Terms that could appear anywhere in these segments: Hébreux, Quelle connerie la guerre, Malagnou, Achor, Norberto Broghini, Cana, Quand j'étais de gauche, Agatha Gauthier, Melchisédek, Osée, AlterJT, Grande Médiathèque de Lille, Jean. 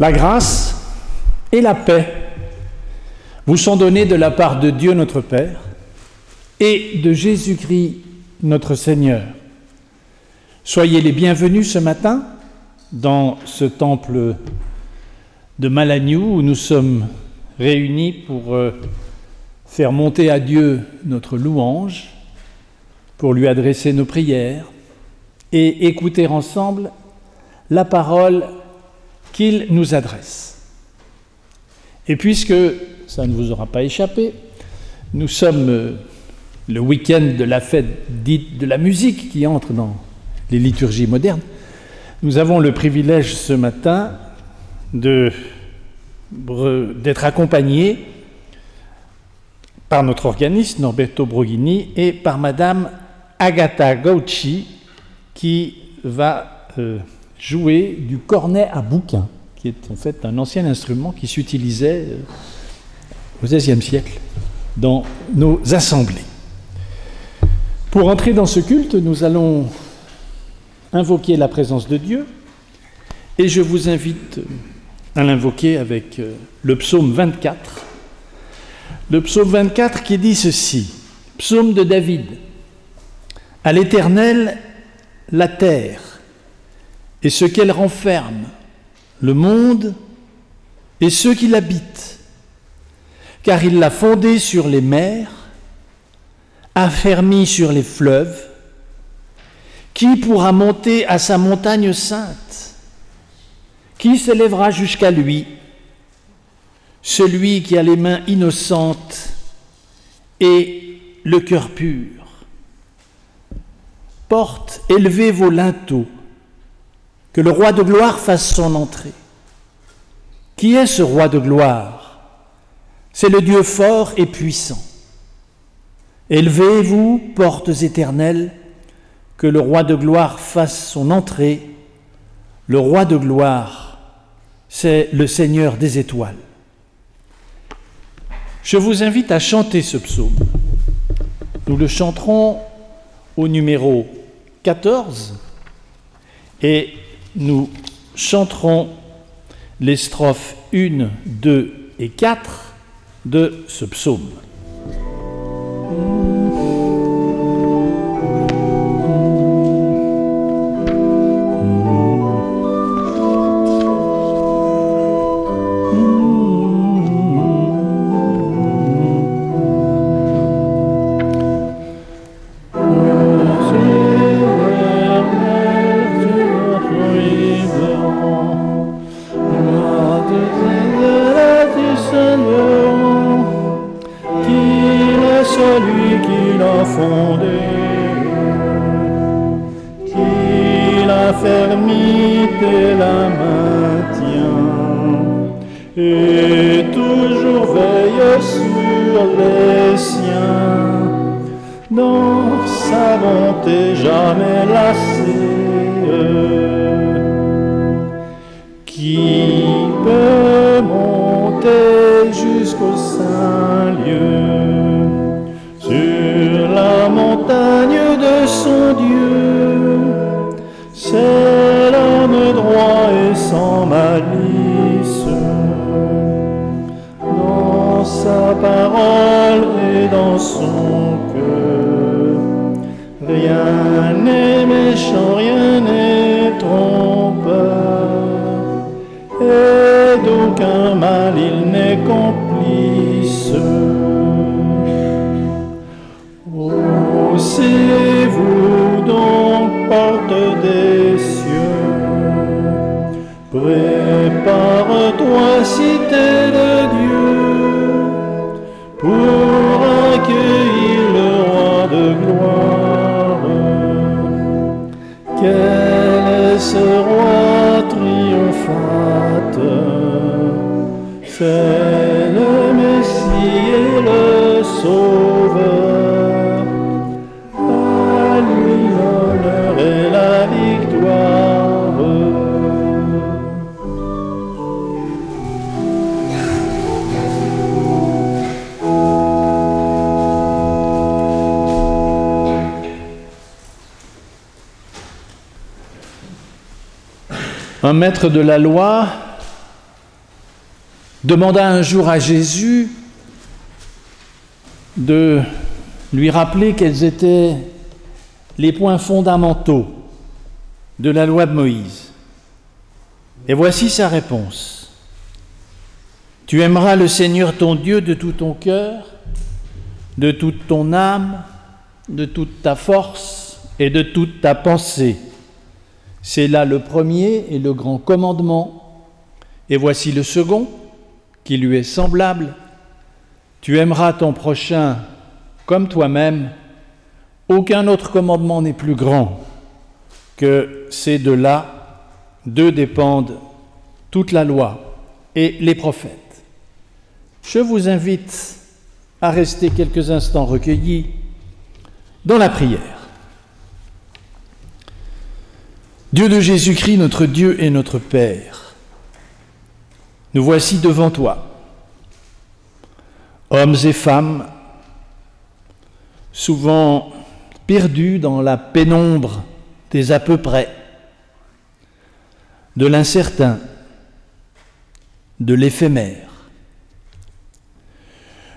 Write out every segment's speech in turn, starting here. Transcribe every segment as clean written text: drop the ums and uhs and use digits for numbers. La grâce et la paix vous sont données de la part de Dieu notre Père et de Jésus-Christ notre Seigneur. Soyez les bienvenus ce matin dans ce temple de Malagnou où nous sommes réunis pour faire monter à Dieu notre louange, pour lui adresser nos prières et écouter ensemble la parole qu'il nous adresse. Et puisque ça ne vous aura pas échappé, nous sommes le week-end de la fête dite de la musique qui entre dans les liturgies modernes. Nous avons le privilège ce matin d'être accompagnés par notre organiste, Norberto Broghini, et par Madame Agatha Gauthier, qui va jouer du cornet à bouquin, qui est en fait un ancien instrument qui s'utilisait au XVIe siècle dans nos assemblées. Pour entrer dans ce culte, nous allons invoquer la présence de Dieu, et je vous invite à l'invoquer avec le psaume 24. Le psaume 24 qui dit ceci, psaume de David, « À l'Éternel, la terre, et ce qu'elle renferme, le monde et ceux qui l'habitent, car il l'a fondée sur les mers, affermie sur les fleuves. Qui pourra monter à sa montagne sainte? Qui s'élèvera jusqu'à lui? Celui qui a les mains innocentes et le cœur pur. Portes, élevez vos linteaux, que le roi de gloire fasse son entrée. Qui est ce roi de gloire? C'est le Dieu fort et puissant. Élevez-vous, portes éternelles, que le roi de gloire fasse son entrée. Le roi de gloire, c'est le Seigneur des étoiles. » Je vous invite à chanter ce psaume. Nous le chanterons au numéro 14 et nous chanterons les strophes 1, 2 et 4 de ce psaume. Un maître de la loi demanda un jour à Jésus de lui rappeler quels étaient les points fondamentaux de la loi de Moïse. Et voici sa réponse. « Tu aimeras le Seigneur ton Dieu de tout ton cœur, de toute ton âme, de toute ta force et de toute ta pensée. » C'est là le premier et le grand commandement. Et voici le second, qui lui est semblable. « Tu aimeras ton prochain comme toi-même. » Aucun autre commandement n'est plus grand que ces deux-là. D'eux dépendent toute la loi et les prophètes. Je vous invite à rester quelques instants recueillis dans la prière. Dieu de Jésus-Christ, notre Dieu et notre Père, nous voici devant toi, hommes et femmes, souvent perdus dans la pénombre des à peu près, de l'incertain, de l'éphémère.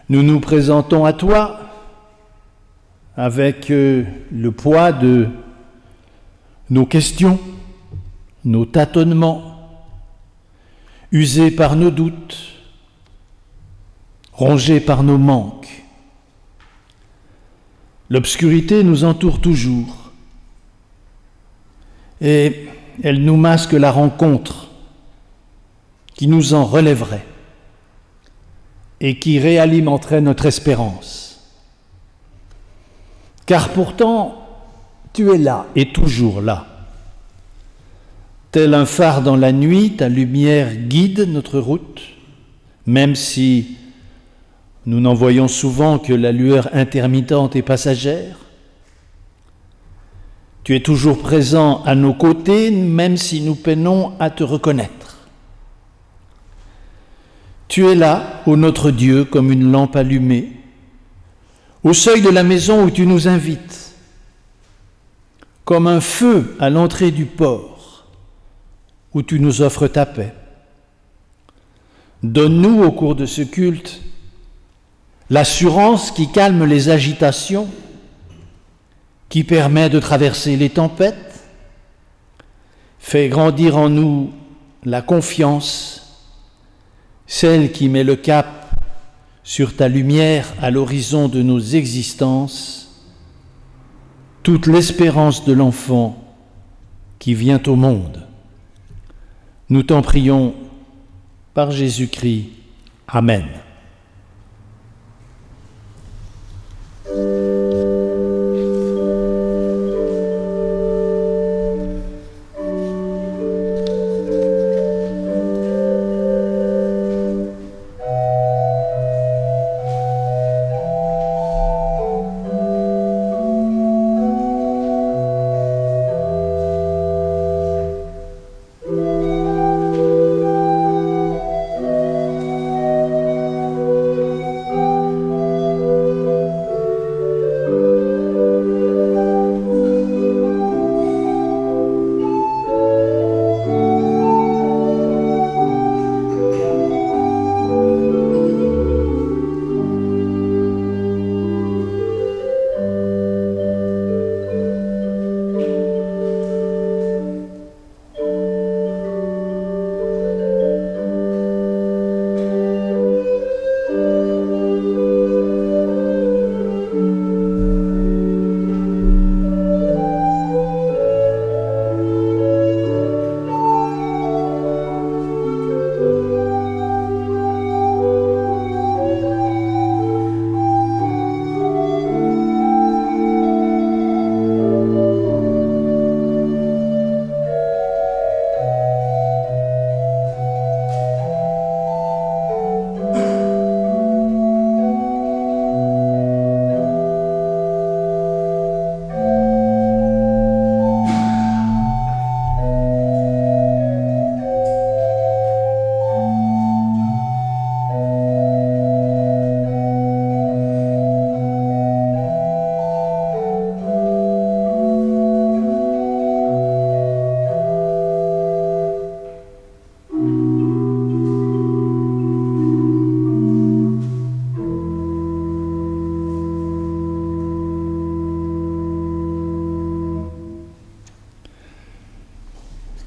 Nous nous présentons à toi avec le poids de nos questions, nos tâtonnements, usés par nos doutes, rongés par nos manques. L'obscurité nous entoure toujours et elle nous masque la rencontre qui nous en relèverait et qui réalimenterait notre espérance. Car pourtant, tu es là et toujours là. Tel un phare dans la nuit, ta lumière guide notre route, même si nous n'en voyons souvent que la lueur intermittente et passagère. Tu es toujours présent à nos côtés, même si nous peinons à te reconnaître. Tu es là, ô notre Dieu, comme une lampe allumée, au seuil de la maison où tu nous invites, comme un feu à l'entrée du port, où tu nous offres ta paix. Donne-nous, au cours de ce culte, l'assurance qui calme les agitations, qui permet de traverser les tempêtes, fait grandir en nous la confiance, celle qui met le cap sur ta lumière à l'horizon de nos existences, toute l'espérance de l'enfant qui vient au monde. Nous t'en prions par Jésus-Christ. Amen.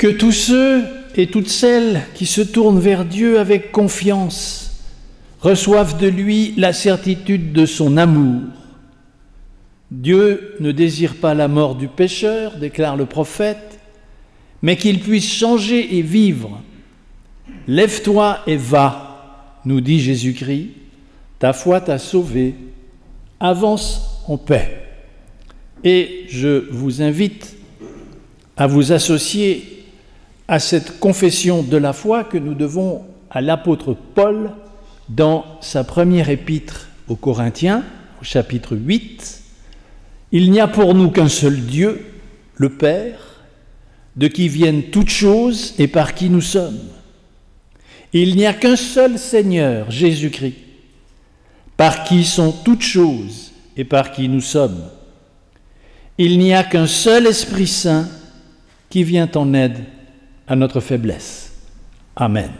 que tous ceux et toutes celles qui se tournent vers Dieu avec confiance reçoivent de lui la certitude de son amour. Dieu ne désire pas la mort du pécheur, déclare le prophète, mais qu'il puisse changer et vivre. « Lève-toi et va », nous dit Jésus-Christ, « ta foi t'a sauvé, avance en paix. » Et je vous invite à vous associer à cette confession de la foi que nous devons à l'apôtre Paul dans sa première épître aux Corinthiens, au chapitre 8. « Il n'y a pour nous qu'un seul Dieu, le Père, de qui viennent toutes choses et par qui nous sommes. Il n'y a qu'un seul Seigneur, Jésus-Christ, par qui sont toutes choses et par qui nous sommes. Il n'y a qu'un seul Esprit Saint qui vient en aide à notre faiblesse. » Amen.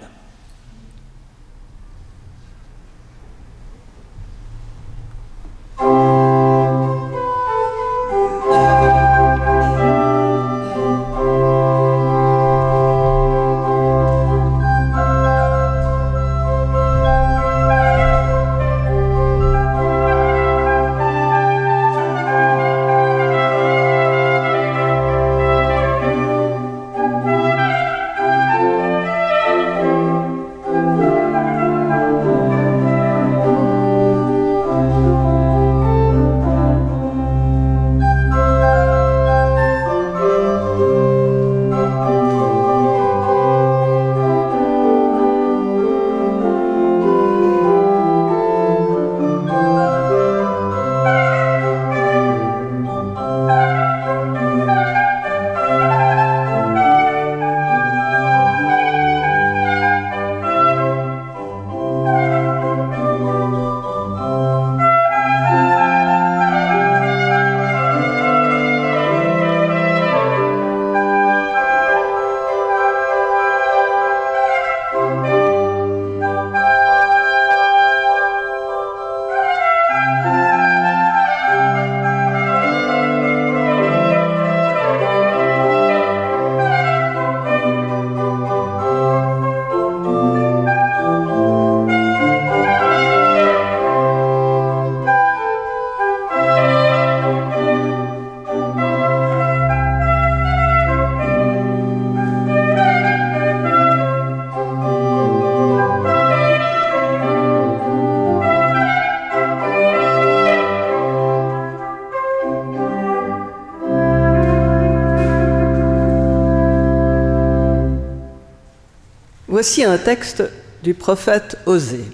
Voici un texte du prophète Osée.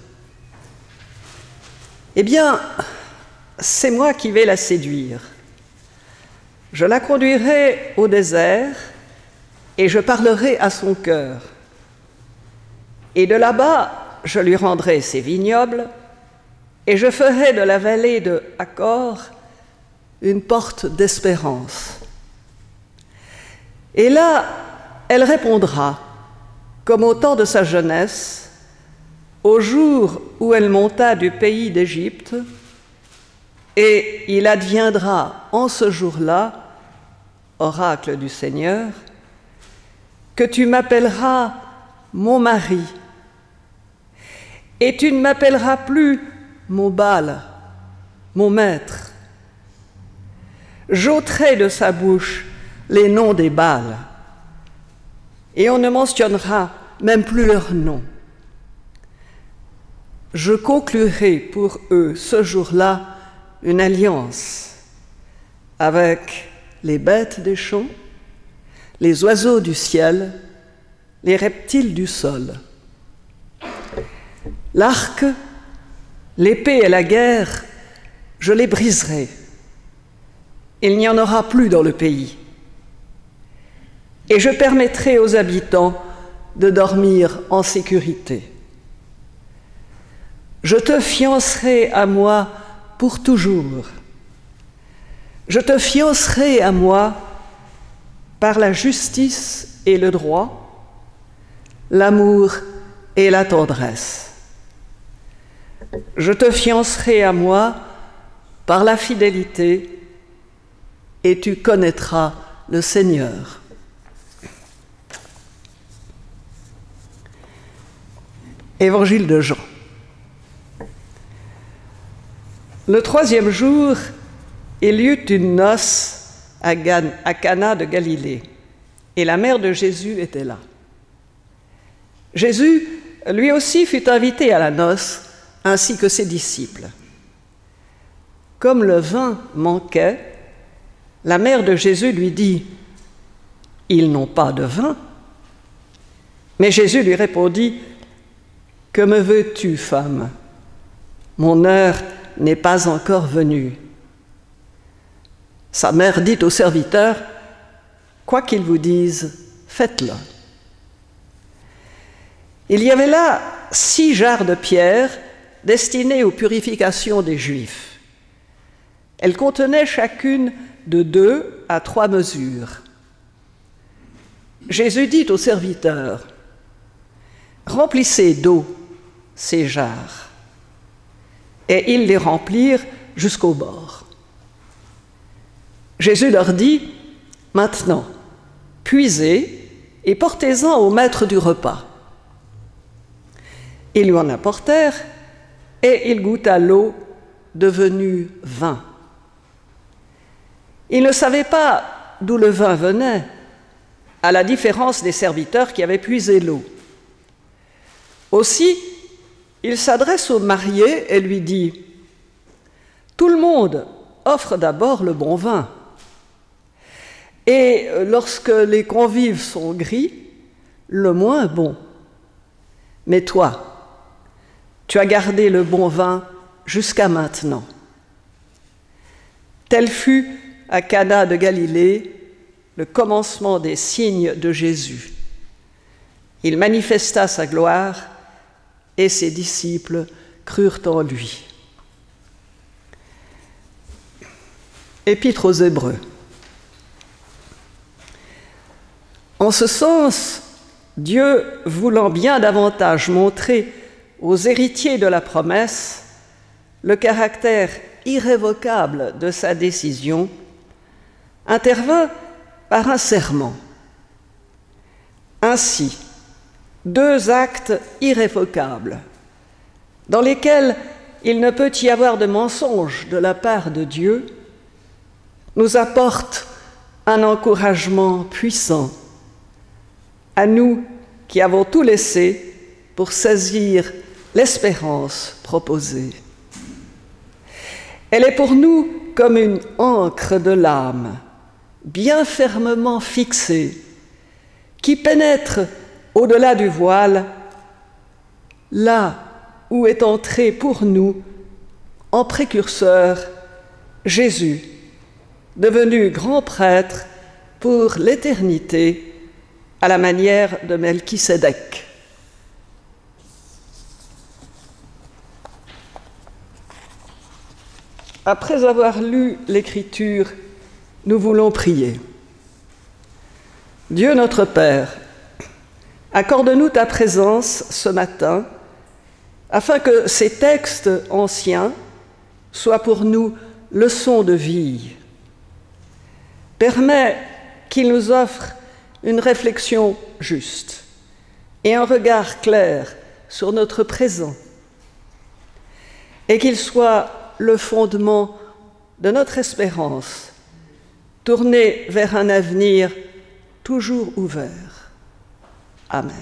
« Eh bien, c'est moi qui vais la séduire. Je la conduirai au désert et je parlerai à son cœur. Et de là-bas, je lui rendrai ses vignobles et je ferai de la vallée de Achor une porte d'espérance. Et là, elle répondra, comme au temps de sa jeunesse, au jour où elle monta du pays d'Égypte, et il adviendra en ce jour-là, oracle du Seigneur, que tu m'appelleras mon mari, et tu ne m'appelleras plus mon Baal, mon maître. J'ôterai de sa bouche les noms des Baals, et on ne mentionnera même plus leur nom. Je conclurai pour eux ce jour-là une alliance avec les bêtes des champs, les oiseaux du ciel, les reptiles du sol. L'arc, l'épée et la guerre, je les briserai. Il n'y en aura plus dans le pays. Et je permettrai aux habitants de dormir en sécurité. Je te fiancerai à moi pour toujours. Je te fiancerai à moi par la justice et le droit, l'amour et la tendresse. Je te fiancerai à moi par la fidélité et tu connaîtras le Seigneur. » Évangile de Jean. Le troisième jour, il y eut une noce à Cana de Galilée, et la mère de Jésus était là. Jésus, lui aussi, fut invité à la noce, ainsi que ses disciples. Comme le vin manquait, la mère de Jésus lui dit « Ils n'ont pas de vin ». Mais Jésus lui répondit « Que me veux-tu, femme ? Mon heure n'est pas encore venue. » Sa mère dit au serviteur, « Quoi qu'ils vous disent, faites-le. » Il y avait là 6 jarres de pierre destinées aux purifications des Juifs. Elles contenaient chacune de 2 à 3 mesures. Jésus dit au serviteur, « Remplissez d'eau ces jarres. » Et ils les remplirent jusqu'au bord. Jésus leur dit, « Maintenant, puisez et portez-en au maître du repas. » Ils lui en apportèrent, et il goûta l'eau devenue vin. Il ne savait pas d'où le vin venait, à la différence des serviteurs qui avaient puisé l'eau. Aussi, il s'adresse au marié et lui dit, « Tout le monde offre d'abord le bon vin. » Et lorsque les convives sont gris, le moins bon. Mais toi, tu as gardé le bon vin jusqu'à maintenant. Tel fut à Cana de Galilée le commencement des signes de Jésus. Il manifesta sa gloire et ses disciples crurent en lui. Épître aux Hébreux. En ce sens, Dieu, voulant bien davantage montrer aux héritiers de la promesse le caractère irrévocable de sa décision, intervint par un serment. Ainsi, 2 actes irrévocables, dans lesquels il ne peut y avoir de mensonge de la part de Dieu, nous apportent un encouragement puissant à nous qui avons tout laissé pour saisir l'espérance proposée. Elle est pour nous comme une ancre de l'âme, bien fermement fixée, qui pénètre au-delà du voile, là où est entré pour nous, en précurseur, Jésus, devenu grand prêtre pour l'éternité, à la manière de Melchisédek. Après avoir lu l'Écriture, nous voulons prier. Dieu notre Père, accorde-nous ta présence ce matin, afin que ces textes anciens soient pour nous leçons de vie. Permets qu'ils nous offrent une réflexion juste et un regard clair sur notre présent, et qu'il soit le fondement de notre espérance, tourné vers un avenir toujours ouvert. Amen.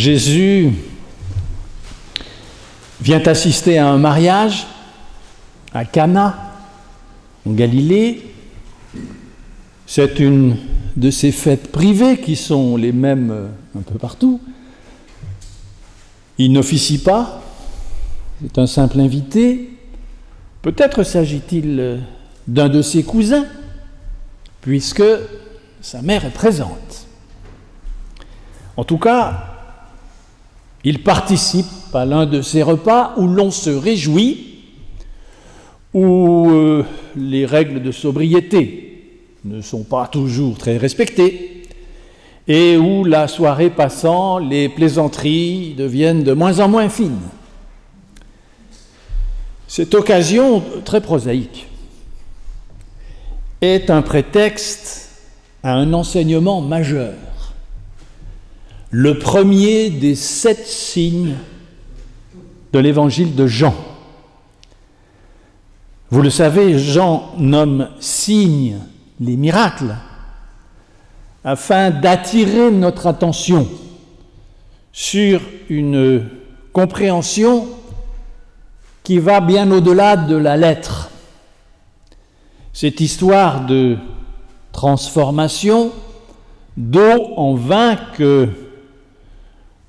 Jésus vient assister à un mariage à Cana, en Galilée. C'est une de ces fêtes privées qui sont les mêmes un peu partout. Il n'officie pas, c'est un simple invité. Peut-être s'agit-il d'un de ses cousins, puisque sa mère est présente. En tout cas, il participe à l'un de ces repas où l'on se réjouit, où les règles de sobriété ne sont pas toujours très respectées, et où la soirée passant, les plaisanteries deviennent de moins en moins fines. Cette occasion très prosaïque est un prétexte à un enseignement majeur. Le premier des 7 signes de l'évangile de Jean. Vous le savez, Jean nomme signes les miracles afin d'attirer notre attention sur une compréhension qui va bien au-delà de la lettre. Cette histoire de transformation d'eau en vin que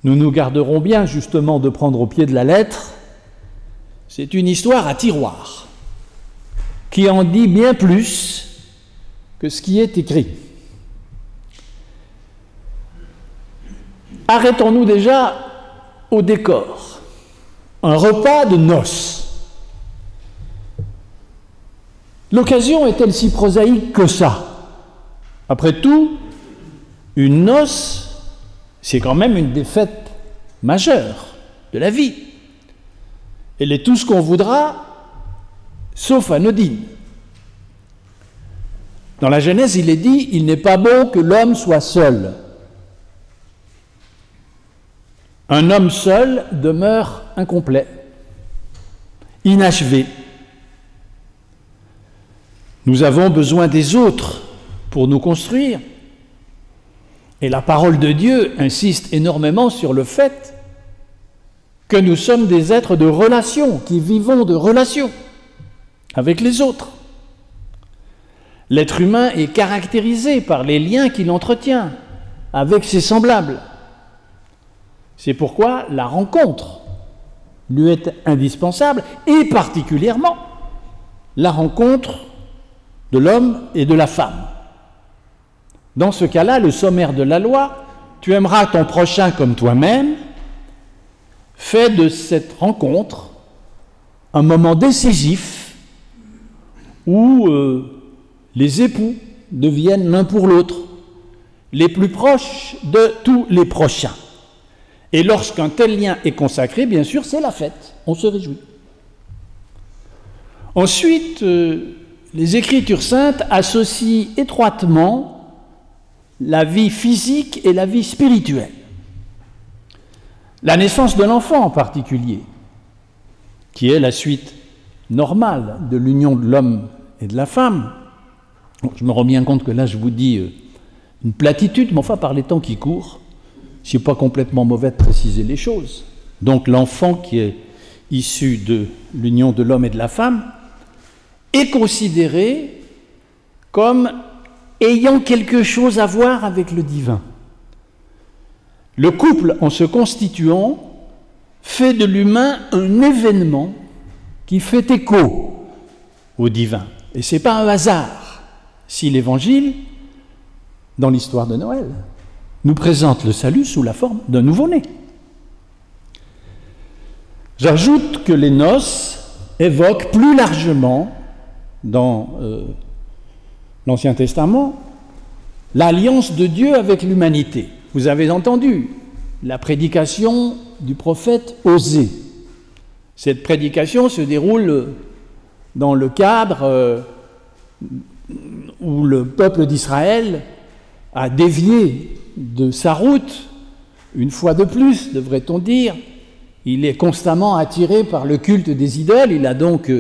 nous nous garderons bien justement de prendre au pied de la lettre, c'est une histoire à tiroir qui en dit bien plus que ce qui est écrit. Arrêtons-nous déjà au décor. Un repas de noces. L'occasion est-elle si prosaïque que ça? Après tout, une noce, c'est quand même une des fêtes majeures de la vie. Elle est tout ce qu'on voudra, sauf anodine. Dans la Genèse, il est dit « Il n'est pas bon que l'homme soit seul ». Un homme seul demeure incomplet, inachevé. Nous avons besoin des autres pour nous construire. Et la parole de Dieu insiste énormément sur le fait que nous sommes des êtres de relation, qui vivons de relation avec les autres. L'être humain est caractérisé par les liens qu'il entretient avec ses semblables. C'est pourquoi la rencontre lui est indispensable, et particulièrement la rencontre de l'homme et de la femme. Dans ce cas-là, le sommaire de la loi, tu aimeras ton prochain comme toi-même, fait de cette rencontre un moment décisif où les époux deviennent l'un pour l'autre les plus proches de tous les prochains. Et lorsqu'un tel lien est consacré, bien sûr, c'est la fête, on se réjouit. Ensuite, les Écritures saintes associent étroitement la vie physique et la vie spirituelle. La naissance de l'enfant en particulier, qui est la suite normale de l'union de l'homme et de la femme. Bon, je me rends bien compte que là, je vous dis une platitude, mais enfin, par les temps qui courent, je ne suis pas complètement mauvais de préciser les choses. Donc l'enfant qui est issu de l'union de l'homme et de la femme est considéré comme ayant quelque chose à voir avec le divin. Le couple, en se constituant, fait de l'humain un événement qui fait écho au divin. Et ce n'est pas un hasard si l'Évangile, dans l'histoire de Noël, nous présente le salut sous la forme d'un nouveau-né. J'ajoute que les noces évoquent plus largement dans l'Ancien Testament, l'alliance de Dieu avec l'humanité. Vous avez entendu la prédication du prophète Osée. Cette prédication se déroule dans le cadre où le peuple d'Israël a dévié de sa route, une fois de plus, devrait-on dire. Il est constamment attiré par le culte des idoles, il a donc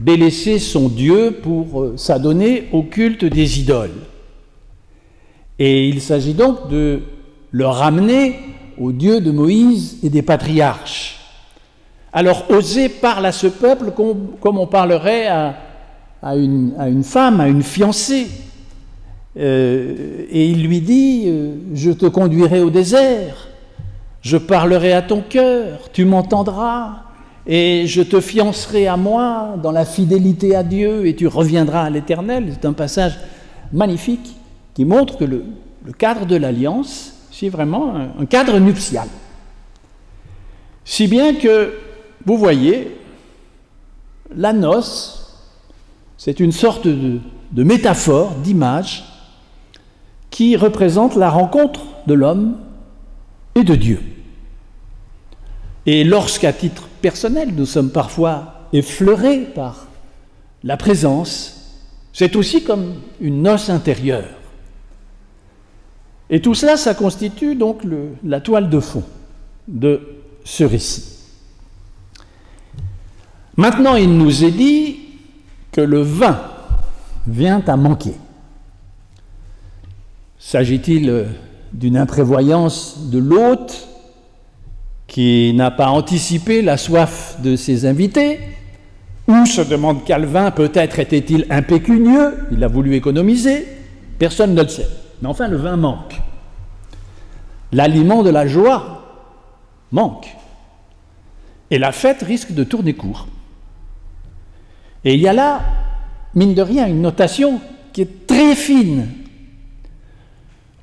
délaisser son Dieu pour s'adonner au culte des idoles. Et il s'agit donc de le ramener au Dieu de Moïse et des patriarches. Alors Osée parle à ce peuple comme on parlerait à une femme, à une fiancée. Et il lui dit « Je te conduirai au désert, je parlerai à ton cœur, tu m'entendras, et je te fiancerai à moi dans la fidélité à Dieu, et tu reviendras à l'Éternel ». C'est un passage magnifique qui montre que le cadre de l'alliance, c'est vraiment un cadre nuptial. Si bien que, vous voyez, la noce, c'est une sorte de métaphore, d'image, qui représente la rencontre de l'homme et de Dieu. Et lorsqu'à titre personnel, nous sommes parfois effleurés par la présence, c'est aussi comme une noce intérieure. Et tout cela, ça constitue donc la toile de fond de ce récit. Maintenant, il nous est dit que le vin vient à manquer. S'agit-il d'une imprévoyance de l'hôte qui n'a pas anticipé la soif de ses invités, ou, se demande Calvin, peut-être était-il impécunieux, il a voulu économiser, personne ne le sait. Mais enfin, le vin manque. L'aliment de la joie manque. Et la fête risque de tourner court. Et il y a là, mine de rien, une notation qui est très fine.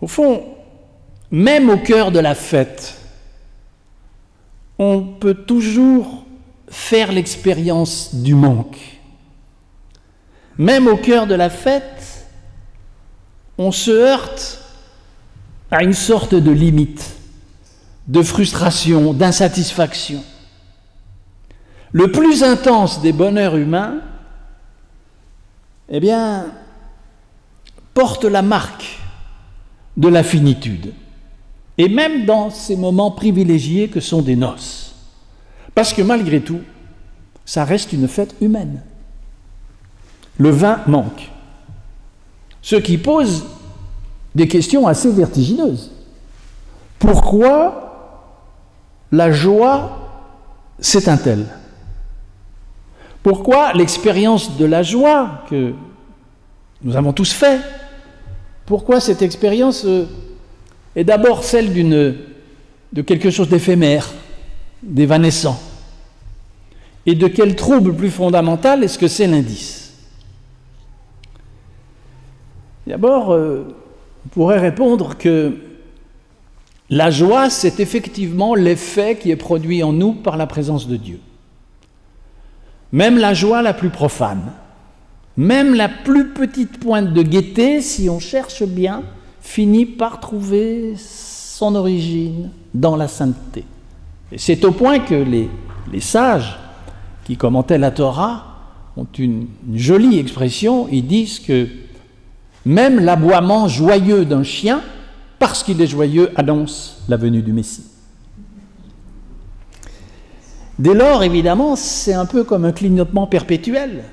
Au fond, même au cœur de la fête, on peut toujours faire l'expérience du manque. Même au cœur de la fête, on se heurte à une sorte de limite, de frustration, d'insatisfaction. Le plus intense des bonheurs humains, eh bien, porte la marque de la finitude. Et même dans ces moments privilégiés que sont des noces. Parce que malgré tout, ça reste une fête humaine. Le vin manque. Ce qui pose des questions assez vertigineuses. Pourquoi la joie s'éteint-elle? Pourquoi l'expérience de la joie que nous avons tous fait, pourquoi cette expérience est d'abord celle de quelque chose d'éphémère, d'évanescent. Et de quel trouble plus fondamental est-ce que c'est l'indice? D'abord, on pourrait répondre que la joie, c'est effectivement l'effet qui est produit en nous par la présence de Dieu. Même la joie la plus profane, même la plus petite pointe de gaieté, si on cherche bien, finit par trouver son origine dans la sainteté. Et c'est au point que les sages qui commentaient la Torah ont une jolie expression, ils disent que même l'aboiement joyeux d'un chien, parce qu'il est joyeux, annonce la venue du Messie. Dès lors, évidemment, c'est un peu comme un clignotement perpétuel.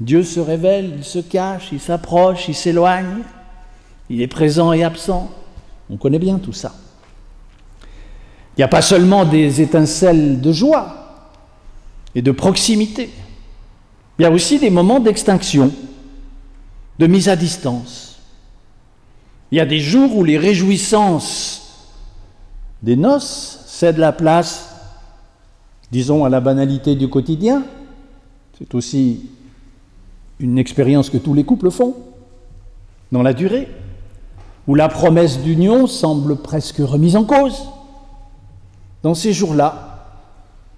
Dieu se révèle, il se cache, il s'approche, il s'éloigne. Il est présent et absent. On connaît bien tout ça. Il n'y a pas seulement des étincelles de joie et de proximité. Il y a aussi des moments d'extinction, de mise à distance. Il y a des jours où les réjouissances des noces cèdent la place, disons, à la banalité du quotidien. C'est aussi une expérience que tous les couples font, dans la durée, où la promesse d'union semble presque remise en cause. Dans ces jours-là,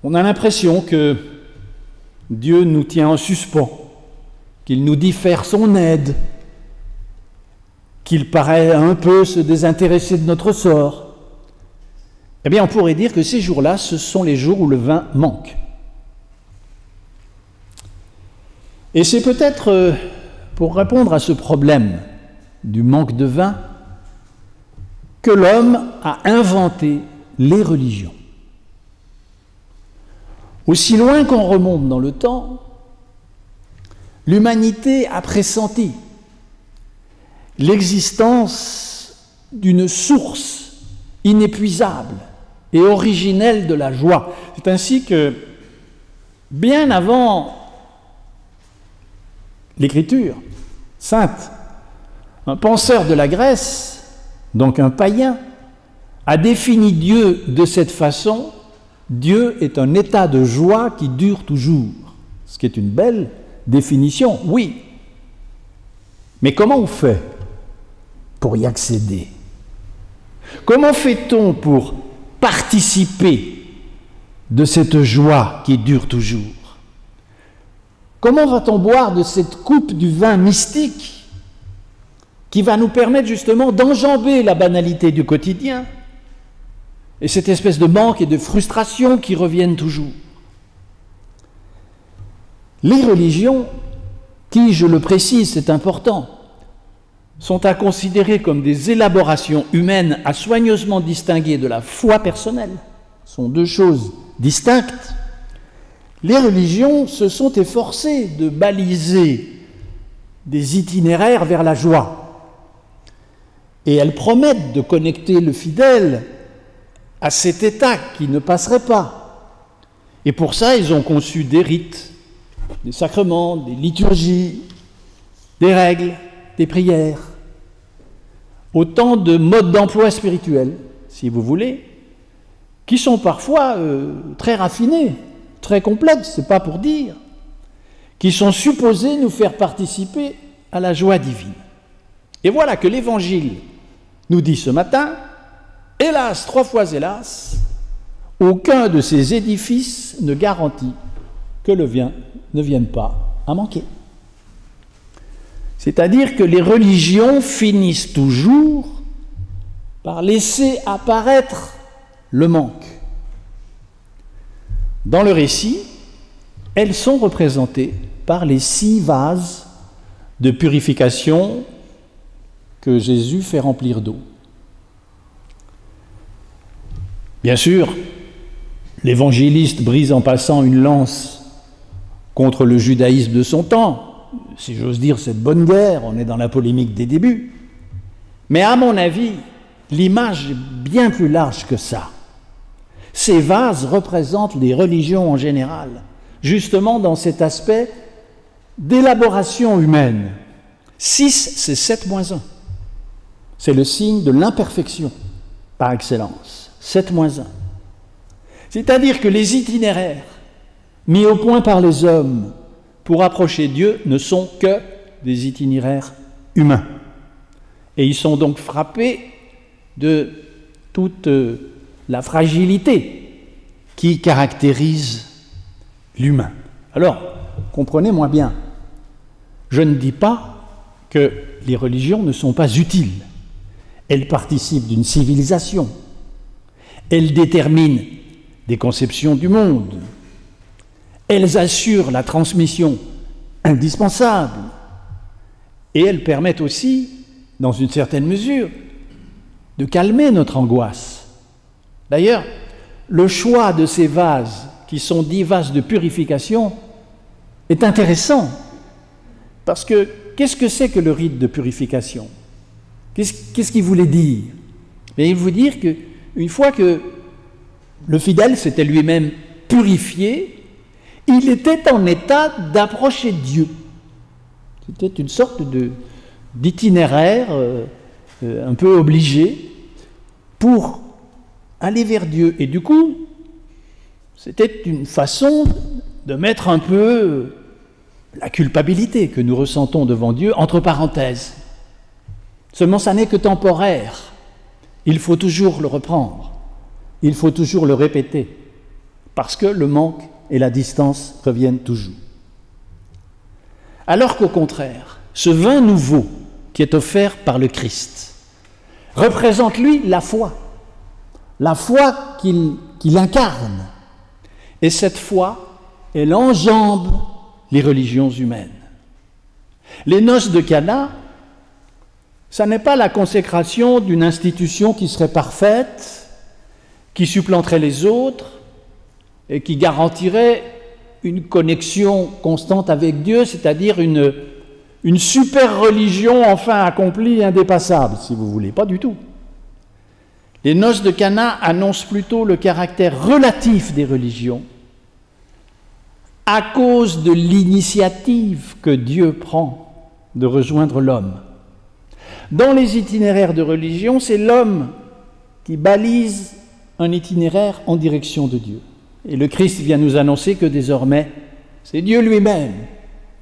on a l'impression que Dieu nous tient en suspens, qu'il nous diffère son aide, qu'il paraît un peu se désintéresser de notre sort. Eh bien, on pourrait dire que ces jours-là, ce sont les jours où le vin manque. Et c'est peut-être pour répondre à ce problème du manque de vin que l'homme a inventé les religions. Aussi loin qu'on remonte dans le temps, l'humanité a pressenti l'existence d'une source inépuisable et originelle de la joie. C'est ainsi que, bien avant l'Écriture sainte, un penseur de la Grèce, donc un païen, a défini Dieu de cette façon: Dieu est un état de joie qui dure toujours, ce qui est une belle définition, oui. Mais comment on fait pour y accéder? Comment fait-on pour participer de cette joie qui dure toujours? Comment va-t-on boire de cette coupe du vin mystique qui va nous permettre justement d'enjamber la banalité du quotidien et cette espèce de manque et de frustration qui reviennent toujours? Les religions, qui, je le précise, c'est important, sont à considérer comme des élaborations humaines à soigneusement distinguer de la foi personnelle. Ce sont deux choses distinctes. Les religions se sont efforcées de baliser des itinéraires vers la joie. Et elles promettent de connecter le fidèle à cet état qui ne passerait pas. Et pour ça, ils ont conçu des rites, des sacrements, des liturgies, des règles, des prières, autant de modes d'emploi spirituels, si vous voulez, qui sont parfois très raffinés, très complexes, c'est pas pour dire, qui sont supposés nous faire participer à la joie divine. Et voilà que l'Évangile nous dit ce matin, hélas, trois fois hélas, aucun de ces édifices ne garantit que le bien ne vienne pas à manquer. C'est-à-dire que les religions finissent toujours par laisser apparaître le manque. Dans le récit, elles sont représentées par les 6 vases de purification que Jésus fait remplir d'eau. Bien sûr, l'évangéliste brise en passant une lance contre le judaïsme de son temps, si j'ose dire, cette bonne guerre, on est dans la polémique des débuts. Mais à mon avis, l'image est bien plus large que ça. Ces vases représentent les religions en général, justement dans cet aspect d'élaboration humaine. 6, c'est 7-1. C'est le signe de l'imperfection, par excellence. 7-1. C'est-à-dire que les itinéraires mis au point par les hommes pour approcher Dieu ne sont que des itinéraires humains. Et ils sont donc frappés de toute la fragilité qui caractérise l'humain. Alors, comprenez-moi bien, je ne dis pas que les religions ne sont pas utiles. Elles participent d'une civilisation. Elles déterminent des conceptions du monde. Elles assurent la transmission indispensable et elles permettent aussi, dans une certaine mesure, de calmer notre angoisse. D'ailleurs, le choix de ces vases, qui sont 10 vases de purification, est intéressant. Parce que, qu'est-ce que c'est que le rite de purification? Qu'est-ce qu'il voulait dire? Il voulait dire qu'une fois que le fidèle s'était lui-même purifié, il était en état d'approcher Dieu. C'était une sorte d'itinéraire un peu obligé pour aller vers Dieu. Et du coup, c'était une façon de mettre un peu la culpabilité que nous ressentons devant Dieu entre parenthèses. Seulement, ça n'est que temporaire. Il faut toujours le reprendre. Il faut toujours le répéter. Parce que le manque et la distance reviennent toujours. Alors qu'au contraire, ce vin nouveau qui est offert par le Christ représente, lui, la foi qu'il incarne. Et cette foi, elle enjambe les religions humaines. Les noces de Cana, ça n'est pas la consécration d'une institution qui serait parfaite, qui supplanterait les autres, et qui garantirait une connexion constante avec Dieu, c'est-à-dire une super religion enfin accomplie et indépassable, si vous voulez, pas du tout. Les noces de Cana annoncent plutôt le caractère relatif des religions à cause de l'initiative que Dieu prend de rejoindre l'homme. Dans les itinéraires de religion, c'est l'homme qui balise un itinéraire en direction de Dieu. Et le Christ vient nous annoncer que désormais, c'est Dieu lui-même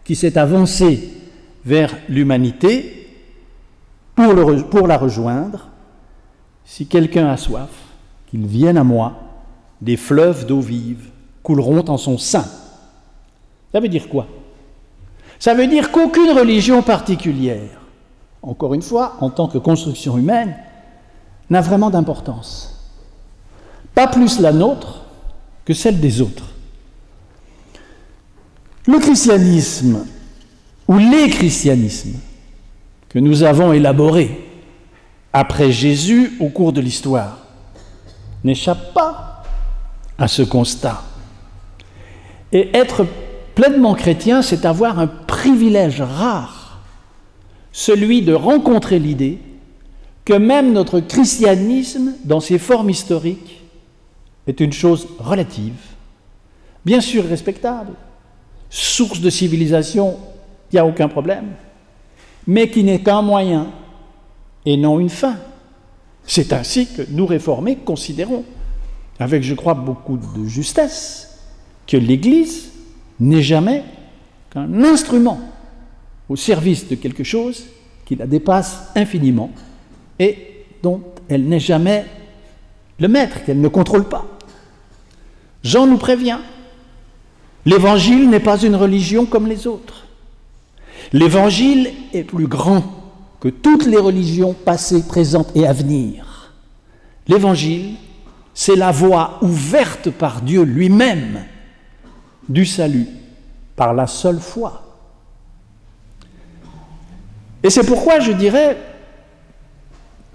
qui s'est avancé vers l'humanité pour la rejoindre. Si quelqu'un a soif, qu'il vienne à moi, des fleuves d'eau vive couleront en son sein. Ça veut dire quoi? Ça veut dire qu'aucune religion particulière, encore une fois, en tant que construction humaine, n'a vraiment d'importance. Pas plus la nôtre que celle des autres. Le christianisme, ou les christianismes, que nous avons élaborés après Jésus au cours de l'histoire, n'échappent pas à ce constat. Et être pleinement chrétien, c'est avoir un privilège rare, celui de rencontrer l'idée que même notre christianisme, dans ses formes historiques, est une chose relative, bien sûr respectable, source de civilisation, il n'y a aucun problème, mais qui n'est qu'un moyen et non une fin. C'est ainsi que nous réformés considérons, avec je crois beaucoup de justesse, que l'Église n'est jamais qu'un instrument au service de quelque chose qui la dépasse infiniment et dont elle n'est jamais le maître, qu'elle ne contrôle pas. Jean nous prévient, l'Évangile n'est pas une religion comme les autres. L'Évangile est plus grand que toutes les religions passées, présentes et à venir. L'Évangile, c'est la voie ouverte par Dieu lui-même du salut, par la seule foi. Et c'est pourquoi, je dirais,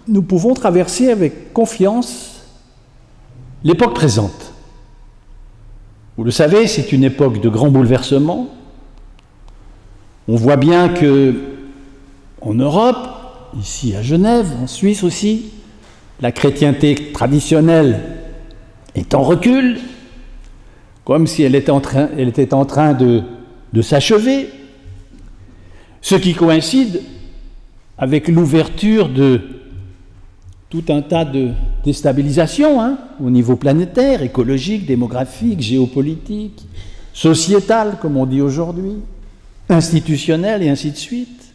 nous pouvons traverser avec confiance l'époque présente. Vous le savez, c'est une époque de grands bouleversements. On voit bien que en Europe, ici à Genève, en Suisse aussi, la chrétienté traditionnelle est en recul, comme si elle était en train de s'achever, ce qui coïncide avec l'ouverture de tout un tas de déstabilisations au niveau planétaire, écologique, démographique, géopolitique, sociétal, comme on dit aujourd'hui, institutionnel et ainsi de suite,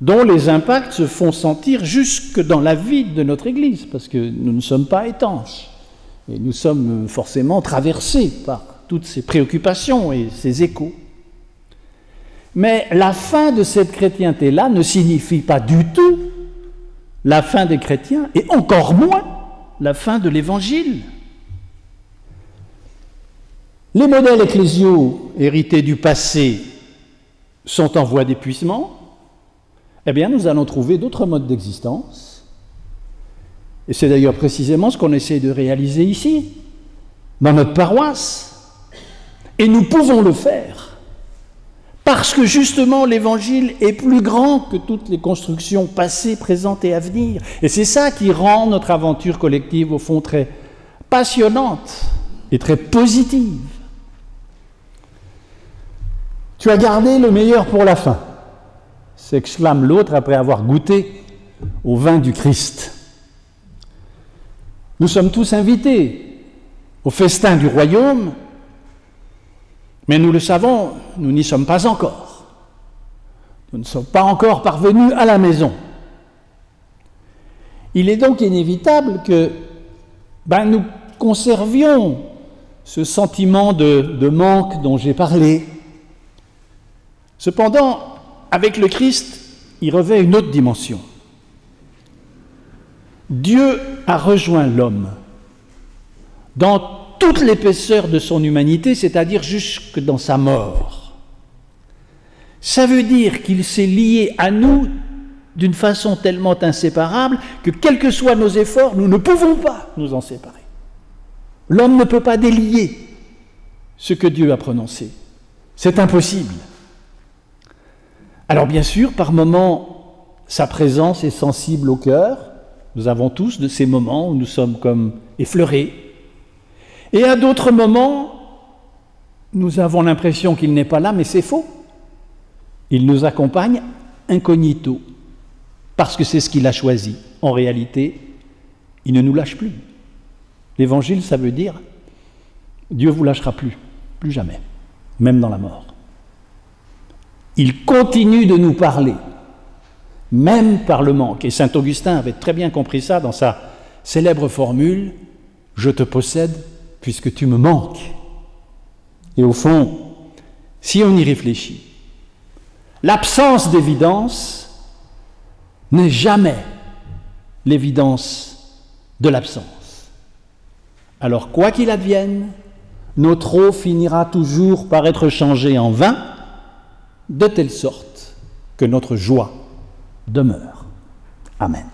dont les impacts se font sentir jusque dans la vie de notre Église, parce que nous ne sommes pas étanches, et nous sommes forcément traversés par toutes ces préoccupations et ces échos. Mais la fin de cette chrétienté-là ne signifie pas du tout la fin des chrétiens, et encore moins la fin de l'Évangile. Les modèles ecclésiaux hérités du passé sont en voie d'épuisement. Eh bien, nous allons trouver d'autres modes d'existence. Et c'est d'ailleurs précisément ce qu'on essaie de réaliser ici, dans notre paroisse. Et nous pouvons le faire, parce que justement l'Évangile est plus grand que toutes les constructions passées, présentes et à venir. Et c'est ça qui rend notre aventure collective, au fond, très passionnante et très positive. Tu as gardé le meilleur pour la fin, s'exclame l'autre après avoir goûté au vin du Christ. Nous sommes tous invités au festin du royaume, mais nous le savons, nous n'y sommes pas encore. Nous ne sommes pas encore parvenus à la maison. Il est donc inévitable que nous conservions ce sentiment de manque dont j'ai parlé. Cependant, avec le Christ, il revêt une autre dimension. Dieu a rejoint l'homme dans toute l'épaisseur de son humanité, c'est-à-dire jusque dans sa mort. Ça veut dire qu'il s'est lié à nous d'une façon tellement inséparable que, quels que soient nos efforts, nous ne pouvons pas nous en séparer. L'homme ne peut pas délier ce que Dieu a prononcé. C'est impossible. Alors bien sûr, par moments, sa présence est sensible au cœur, Nous avons tous de ces moments où nous sommes comme effleurés. Et à d'autres moments, nous avons l'impression qu'il n'est pas là, mais c'est faux. Il nous accompagne incognito, parce que c'est ce qu'il a choisi. En réalité, il ne nous lâche plus. L'évangile, ça veut dire Dieu ne vous lâchera plus, plus jamais, même dans la mort. Il continue de nous parler, même par le manque. Et saint Augustin avait très bien compris ça dans sa célèbre formule « Je te possède puisque tu me manques ». Et au fond, si on y réfléchit, l'absence d'évidence n'est jamais l'évidence de l'absence. Alors, quoi qu'il advienne, notre eau finira toujours par être changée en vin, de telle sorte que notre joie demeure. Amen.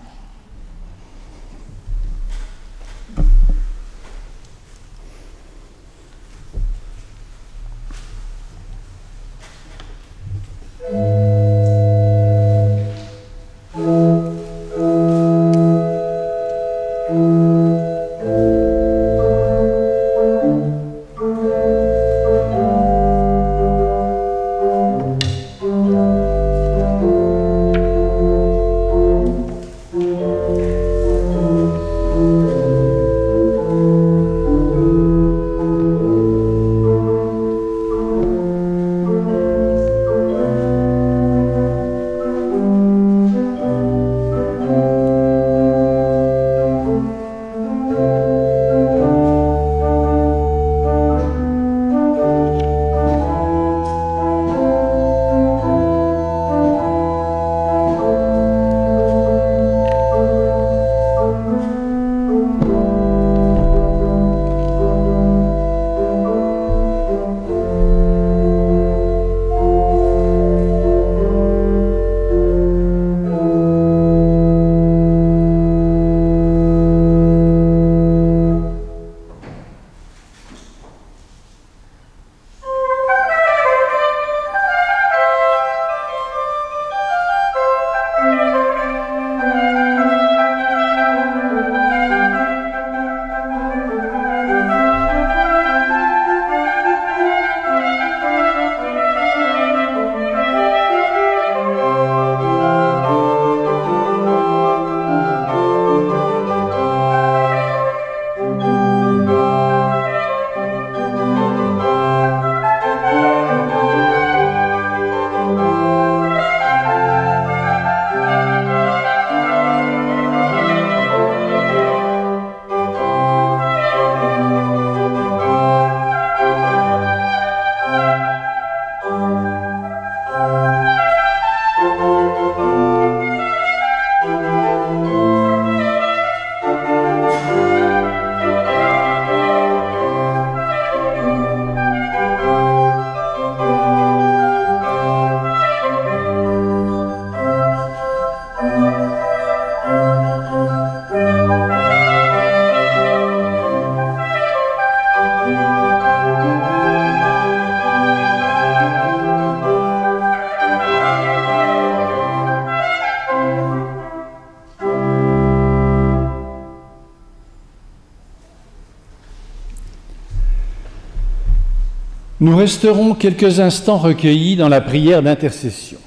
Nous resterons quelques instants recueillis dans la prière d'intercession.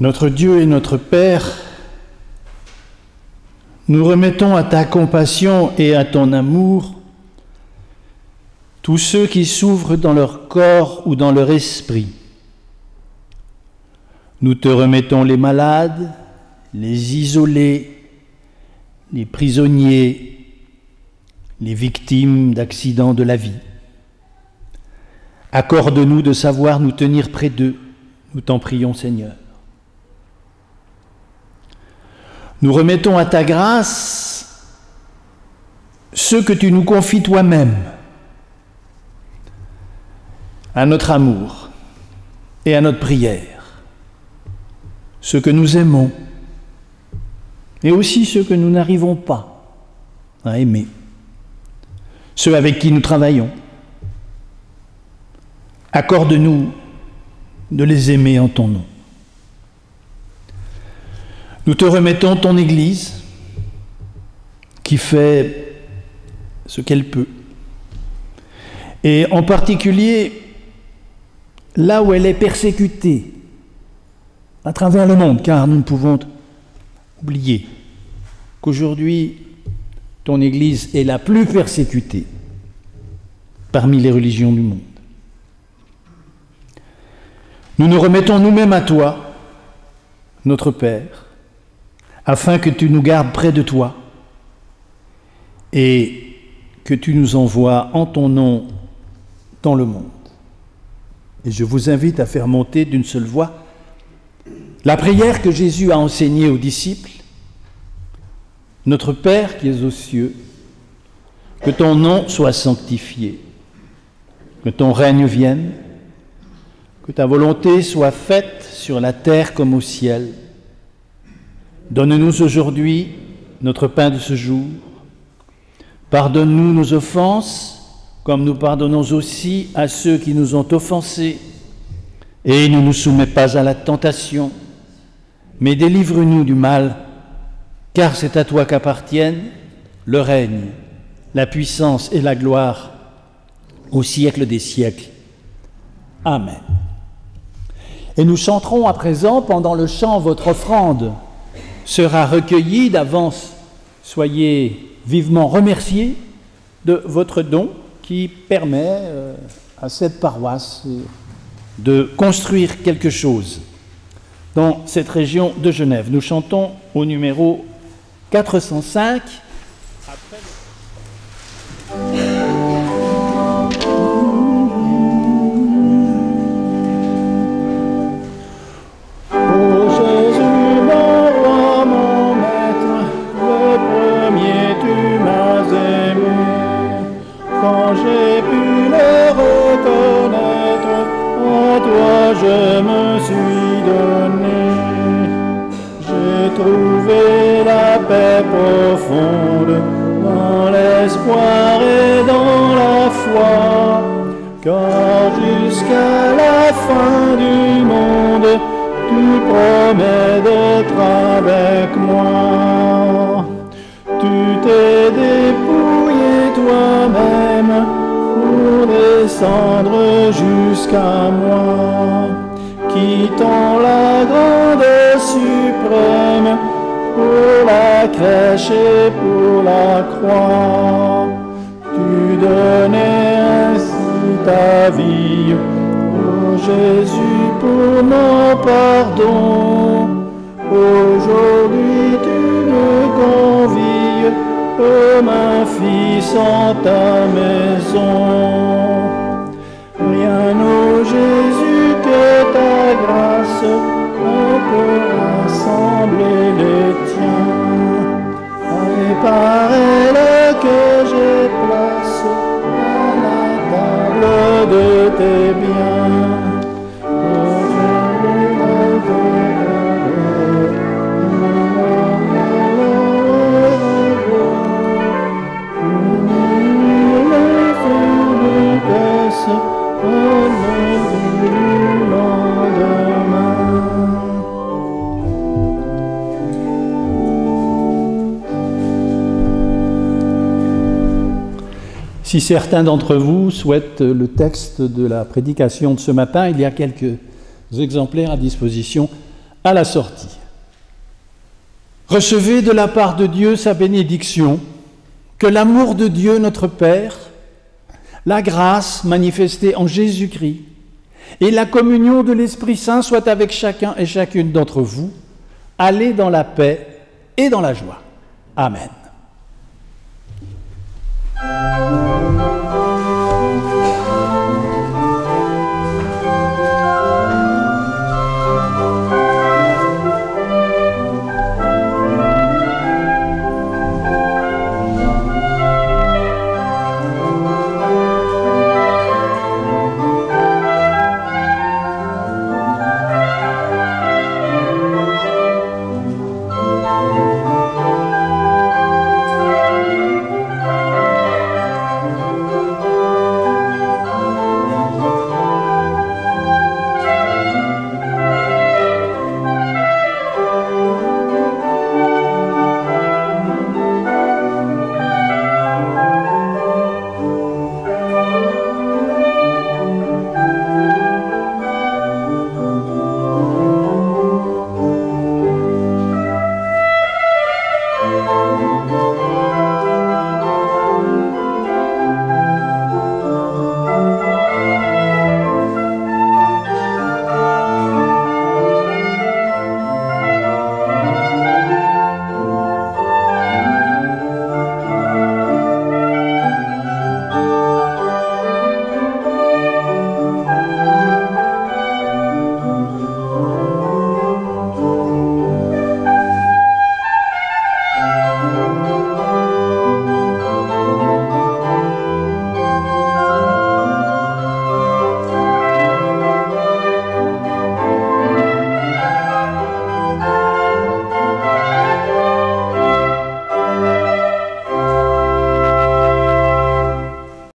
Notre Dieu et notre Père, nous remettons à ta compassion et à ton amour tous ceux qui souffrent dans leur corps ou dans leur esprit. Nous te remettons les malades, les isolés, les prisonniers, les victimes d'accidents de la vie. Accorde-nous de savoir nous tenir près d'eux, nous t'en prions Seigneur. Nous remettons à ta grâce ceux que tu nous confies toi-même, à notre amour et à notre prière, ceux que nous aimons et aussi ceux que nous n'arrivons pas à aimer. Ceux avec qui nous travaillons. Accorde-nous de les aimer en ton nom. Nous te remettons ton Église qui fait ce qu'elle peut. Et en particulier, là où elle est persécutée à travers le monde, car nous ne pouvons oublier qu'aujourd'hui, ton Église est la plus persécutée parmi les religions du monde. Nous nous remettons nous-mêmes à toi, notre Père, afin que tu nous gardes près de toi et que tu nous envoies en ton nom dans le monde. Et je vous invite à faire monter d'une seule voix la prière que Jésus a enseignée aux disciples. Notre Père qui es aux cieux, que ton nom soit sanctifié, que ton règne vienne, que ta volonté soit faite sur la terre comme au ciel. Donne-nous aujourd'hui notre pain de ce jour. Pardonne-nous nos offenses, comme nous pardonnons aussi à ceux qui nous ont offensés. Et ne nous soumets pas à la tentation, mais délivre-nous du mal, car c'est à toi qu'appartiennent le règne, la puissance et la gloire au siècle des siècles. Amen. Et nous chanterons à présent, pendant le chant, votre offrande sera recueillie d'avance. Soyez vivement remerciés de votre don qui permet à cette paroisse de construire quelque chose dans cette région de Genève. Nous chantons au numéro 405. Si certains d'entre vous souhaitent le texte de la prédication de ce matin, il y a quelques exemplaires à disposition à la sortie. Recevez de la part de Dieu sa bénédiction, que l'amour de Dieu notre Père, la grâce manifestée en Jésus-Christ et la communion de l'Esprit Saint soient avec chacun et chacune d'entre vous. Allez dans la paix et dans la joie. Amen.